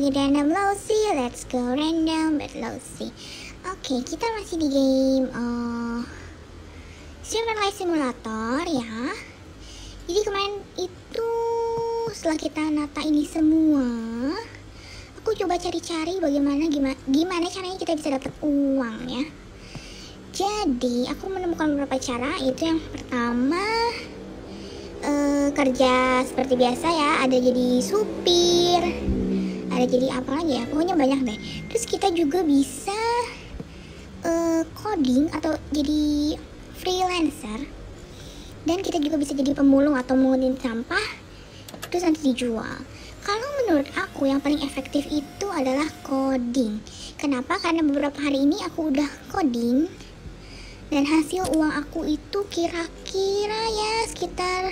lagi di Random Lousy. Let's go random but lousy. Oke, kita masih di game Streamer Life Simulator ya. Jadi kemarin itu setelah kita nata ini semua, aku coba cari-cari bagaimana gimana caranya kita bisa dapat uang ya. Jadi aku menemukan beberapa cara. Itu yang pertama, kerja seperti biasa ya, ada jadi supir, ada jadi apa lagi ya, pokoknya banyak deh. Terus kita juga bisa coding atau jadi freelancer, dan kita juga bisa jadi pemulung atau mengutin sampah terus nanti dijual. Kalau menurut aku yang paling efektif itu adalah coding. Kenapa? Karena beberapa hari ini aku udah coding dan hasil uang aku itu kira-kira ya sekitar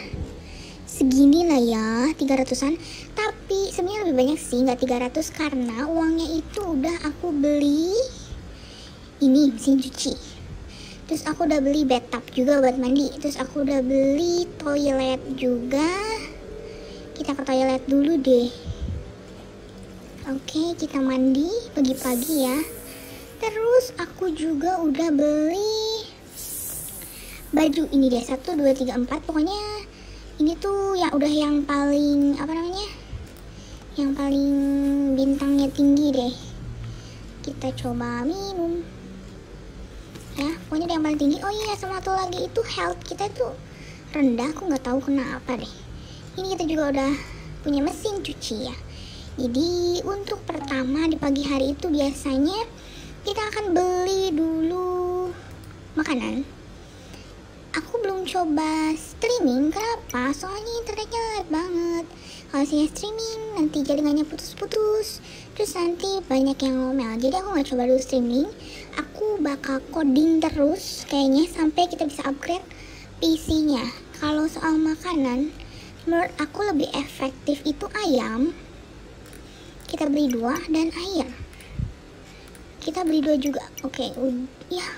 segini lah ya, 300-an. Tapi sebenarnya lebih banyak sih, nggak 300, karena uangnya itu udah aku beli ini mesin cuci, terus aku udah beli bathtub juga buat mandi, terus aku udah beli toilet juga. Kita ke toilet dulu deh. Oke, kita mandi pagi-pagi ya. Terus aku juga udah beli baju ini deh, 1, 2, 3, 4, pokoknya ini tuh ya udah yang paling apa namanya, yang paling bintangnya tinggi deh. Kita coba minum ya, pokoknya yang paling tinggi. Oh iya, sama satu lagi itu health kita tuh rendah, aku nggak tahu kenapa deh. Ini kita juga udah punya mesin cuci ya. Jadi untuk pertama di pagi hari itu biasanya kita akan beli dulu makanan. Aku belum coba streaming, kenapa? Soalnya internetnya lag banget. Kalau saya streaming nanti jaringannya putus-putus, terus nanti banyak yang ngomel. Jadi aku nggak coba dulu streaming. Aku bakal coding terus kayaknya sampai kita bisa upgrade PC-nya. Kalau soal makanan, menurut aku lebih efektif itu ayam. Kita beli 2 dan air. Kita beli 2 juga. Oke, ya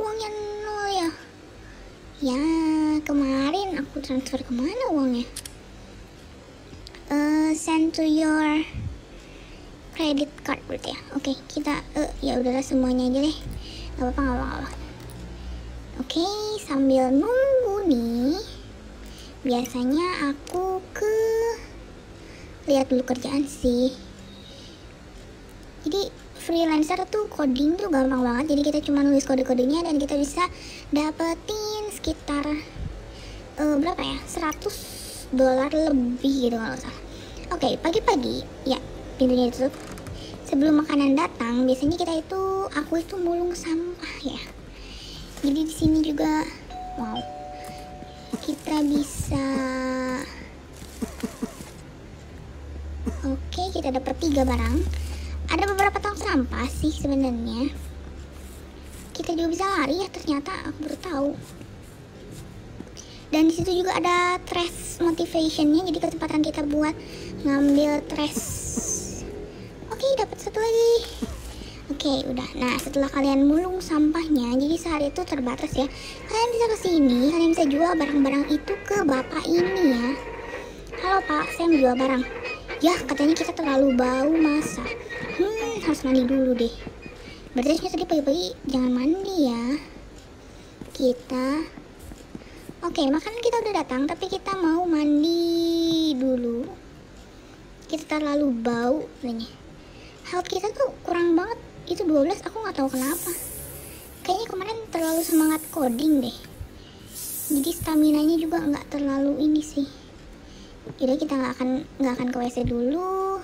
uangnya 0 ya. Ya kemarin aku transfer kemana uangnya? Send to your credit card berarti ya. Oke, kita ya udahlah semuanya aja deh. Gak apa-apa. Oke, sambil nunggu nih, biasanya aku ke lihat dulu kerjaan sih. Jadi freelancer tuh coding tuh gampang banget. Jadi kita cuma nulis kode-kodenya dan kita bisa dapetin sekitar berapa ya, 100 dolar lebih gitu kalau salah. Oke, pagi-pagi ya pintunya ditutup. Sebelum makanan datang biasanya kita itu, aku itu mulung sampah ya. Jadi di sini juga wow, kita bisa oke, kita dapat 3 barang. Ada beberapa tong sampah sih sebenarnya. Kita juga bisa lari ya, ternyata aku baru tahu. Dan disitu juga ada trash motivationnya, jadi kesempatan kita buat ngambil trash. Oke, dapat 1 lagi. Oke, udah. Nah, setelah kalian mulung sampahnya, jadi sehari itu terbatas ya. Kalian bisa kesini, kalian bisa jual barang-barang itu ke bapak ini ya. Halo pak, saya mau jual barang. Yah, katanya kita terlalu bau masa. Harus mandi dulu deh. Berarti tadi pagi-pagi jangan mandi ya. Kita oke, makanan kita udah datang, tapi kita mau mandi dulu. Kita terlalu bau, kayaknya. Health kita tuh kurang banget, itu 12, aku nggak tahu kenapa. Kayaknya kemarin terlalu semangat coding deh. Jadi stamina-nya juga nggak terlalu ini sih. Jadi kita nggak akan ke WC dulu.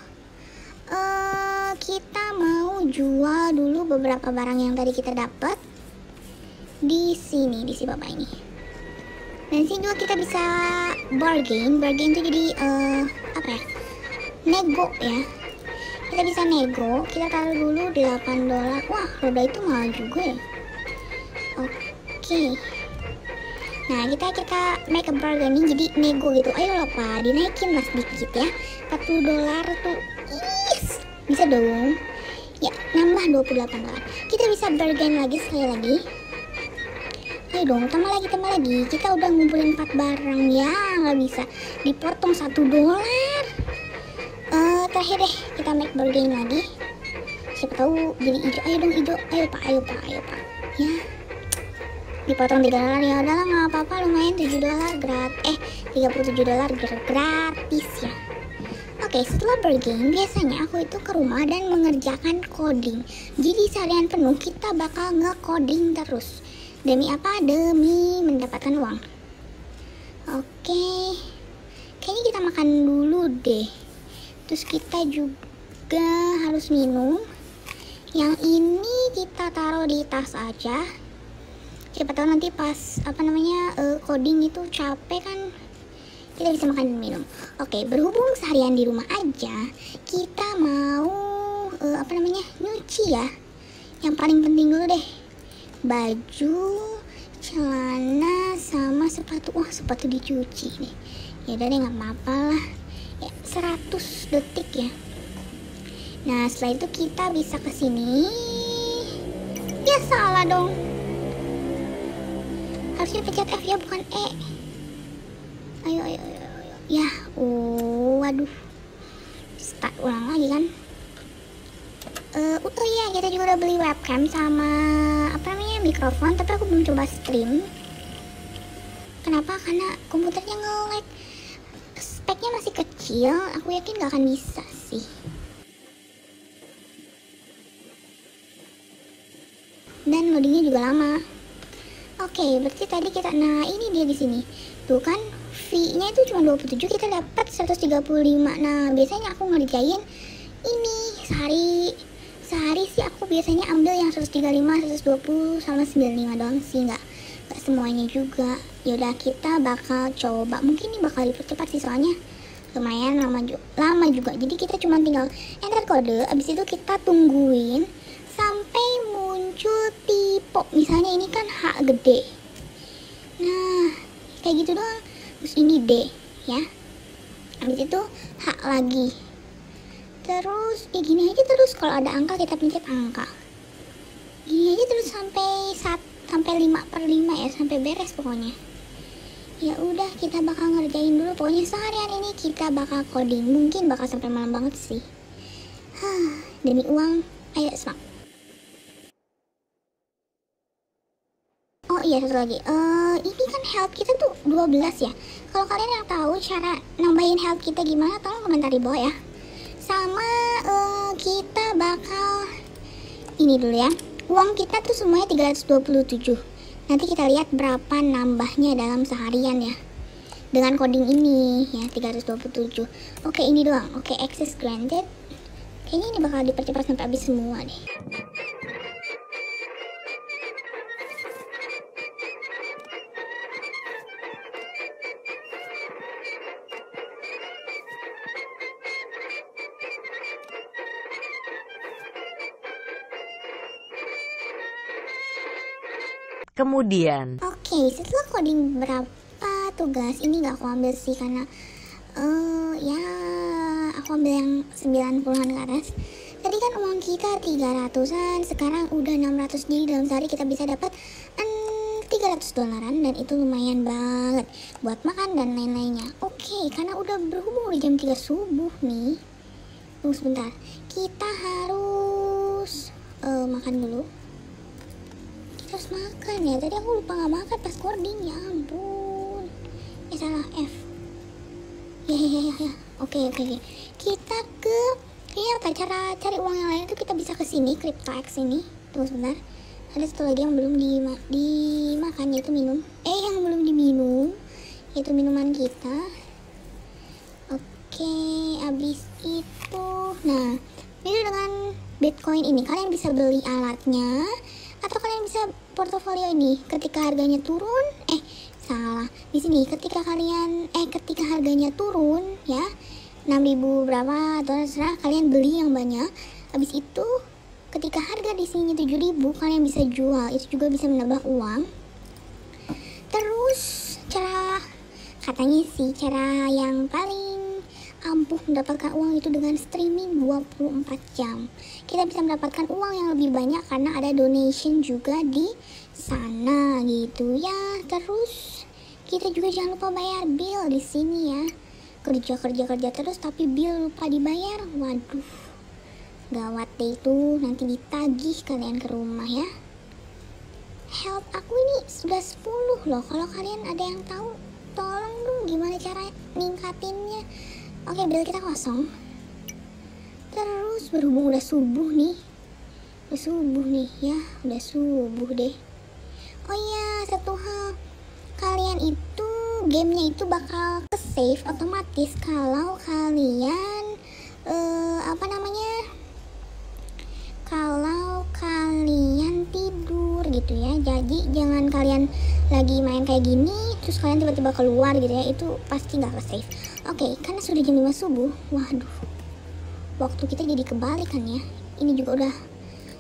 Kita mau jual dulu beberapa barang yang tadi kita dapat di sini, di si bapak ini. Dan sini juga kita bisa bargain itu jadi apa ya, nego ya. Kita bisa nego. Kita taruh dulu 8 dolar. Wah, roda itu mahal juga ya. Oke. Nah, kita make a bargaining, jadi nego gitu. Ayo lah pak, dinaikin lah sedikit ya, 40 dolar tuh. Yes, bisa dong ya, nambah 28 dolar. Kita bisa bargain lagi, sekali lagi. Ayo dong, tambah lagi. Kita udah ngumpulin 4 barang ya, nggak bisa dipotong 1 dolar. terakhir deh, kita make board game lagi. Siapa tahu jadi hijau. Ayo dong hijau, ayo pak ya. Dipotong 3 dolar ya udah lah, nggak apa-apa, lumayan 7 dolar gratis, 37 dolar gratis ya. Oke, setelah bergame biasanya aku itu ke rumah dan mengerjakan coding. Jadi seharian penuh kita bakal nge-coding terus. Demi apa? Demi mendapatkan uang. Oke, kayaknya kita makan dulu deh. Terus kita juga harus minum. Yang ini kita taruh di tas aja. Siapa tahu nanti pas apa namanya coding itu capek kan, kita bisa makan dan minum. Oke, berhubung seharian di rumah aja, kita mau apa namanya nyuci ya. Yang paling penting dulu deh, baju, celana, sama sepatu. Wah, sepatu dicuci nih. Ya udah deh, nggak apa-apa lah. Ya, 100 detik ya. Nah setelah itu kita bisa kesini. Ya salah dong. Harusnya pencet F ya, bukan E. Ayo. Ya, waduh. Start ulang lagi kan. Oh iya, kita juga udah beli webcam sama apa namanya mikrofon, tapi aku belum coba stream. Kenapa? Karena komputernya nge-lag. Speknya masih kecil, aku yakin gak akan bisa sih. Dan loadingnya juga lama. Oke, berarti tadi kita, nah ini dia di sini. Tuh kan, fee-nya itu cuma 27, kita dapat 135. Nah, biasanya aku ngerjain ini sehari sih aku biasanya ambil yang 135, 120 sama 95 doang sih, enggak semuanya juga. Yaudah, kita bakal coba. Mungkin ini bakal dipercepat sih soalnya lumayan lama juga. Jadi kita cuma tinggal enter kode, abis itu kita tungguin sampai muncul tipe. Misalnya ini kan H gede, nah kayak gitu doang. Terus ini D ya, habis itu H lagi, terus ya gini aja terus. Kalau ada angka kita pencet angka, gini aja terus sampai 5/5 ya, sampai beres pokoknya. Ya udah, kita bakal ngerjain dulu pokoknya. Seharian ini kita bakal coding, mungkin bakal sampai malam banget sih. Demi uang, ayo semangat. Oh iya, satu lagi, ini kan health kita tuh 12 ya. Kalau kalian yang tahu cara nambahin health kita gimana, tolong komentar di bawah ya. Sama kita bakal ini dulu ya. Uang kita tuh semuanya 327. Nanti kita lihat berapa nambahnya dalam seharian ya dengan coding ini ya, 327. Oke, ini doang. Oke, access granted. Kayaknya ini bakal dipercepat sampai habis semua deh. Kemudian, oke, setelah coding berapa tugas ini gak aku ambil sih, karena ya aku ambil yang 90-an ke atas. Tadi kan uang kita 300-an, sekarang udah 600, jadi dalam sehari kita bisa dapat 300 dolaran, dan itu lumayan banget buat makan dan lain-lainnya. Oke, karena udah berhubung udah jam 3 subuh nih. Tunggu sebentar, kita harus makan dulu. Terus makan ya, tadi aku lupa nggak makan pas coding, ya ampun. Salah F. Ya. Oke. Kita ke cara cari uang yang lain itu kita bisa ke sini, CryptoX ini. Tunggu sebentar. Ada satu lagi yang belum dimakan yaitu minum. Yang belum diminum yaitu minuman kita. Oke, abis itu, nah, ini dengan Bitcoin ini kalian bisa beli alatnya. Atau kalian bisa portofolio ini ketika harganya turun, di sini ketika kalian ketika harganya turun ya 6.000 berapa atau terserah, kalian beli yang banyak. Habis itu ketika harga di sini 7.000 kalian bisa jual, itu juga bisa menambah uang. Terus cara katanya sih cara yang paling ampuh mendapatkan uang itu dengan streaming 24 jam. Kita bisa mendapatkan uang yang lebih banyak karena ada donation juga di sana gitu ya. Terus kita juga jangan lupa bayar bill di sini ya. kerja terus tapi bill lupa dibayar. Waduh, gawat deh itu, nanti ditagih kalian ke rumah ya. Help aku ini sudah 10 loh, kalau kalian ada yang tahu tolong dong gimana cara ningkatinnya. Oke, bill kita kosong. Terus berhubung udah subuh nih, ya udah subuh deh. Oh iya, satu hal, kalian itu gamenya itu bakal save otomatis kalau kalian kalau kalian tidur gitu ya. Jadi jangan kalian lagi main kayak gini terus kalian tiba-tiba keluar gitu ya, itu pasti nggak ke save. Oke, karena sudah jam 5 subuh, waduh waktu kita jadi kebalikan ya. Ini juga udah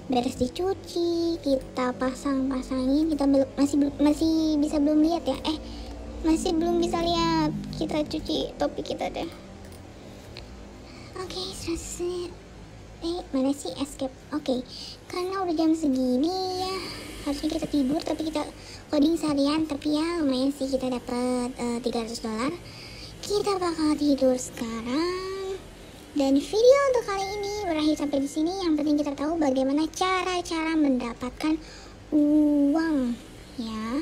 beres dicuci, kita pasang-pasangin, kita masih bisa belum lihat ya, masih belum bisa lihat. Kita cuci topi kita deh. Oke, selesai. Mana sih escape? Oke, karena udah jam segini ya, harusnya kita tidur tapi kita coding seharian. Tapi ya lumayan sih, kita dapat $300. Kita bakal tidur sekarang. Dan video untuk kali ini berakhir sampai di sini. Yang penting kita tahu bagaimana cara-cara mendapatkan uang ya.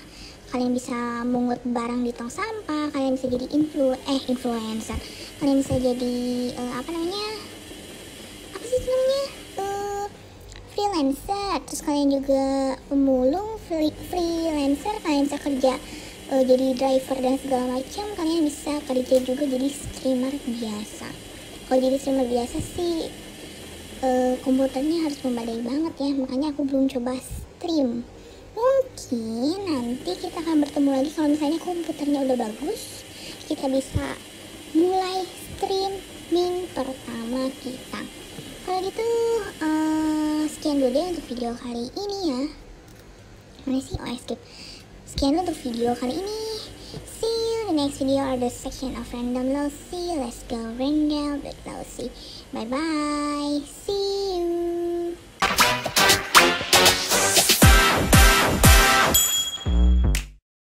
Kalian bisa mungut barang di tong sampah, kalian bisa jadi influencer, kalian bisa jadi freelancer, terus kalian juga pemulung freelancer, kalian bisa kerja jadi driver dan segala macam, kalian bisa kerja juga jadi streamer biasa. Kalau jadi streamer biasa sih komputernya harus membadai banget ya, makanya aku belum coba stream. Mungkin nanti kita akan bertemu lagi kalau misalnya komputernya udah bagus, kita bisa mulai streaming pertama kita. Kalau gitu sekian dulu deh untuk video kali ini ya. Mana sih? Oh, escape. Sekian dulu untuk video kali ini. See you in the next video or the section of Random Lousy. Let's go Random with Lousy. Bye bye. See you.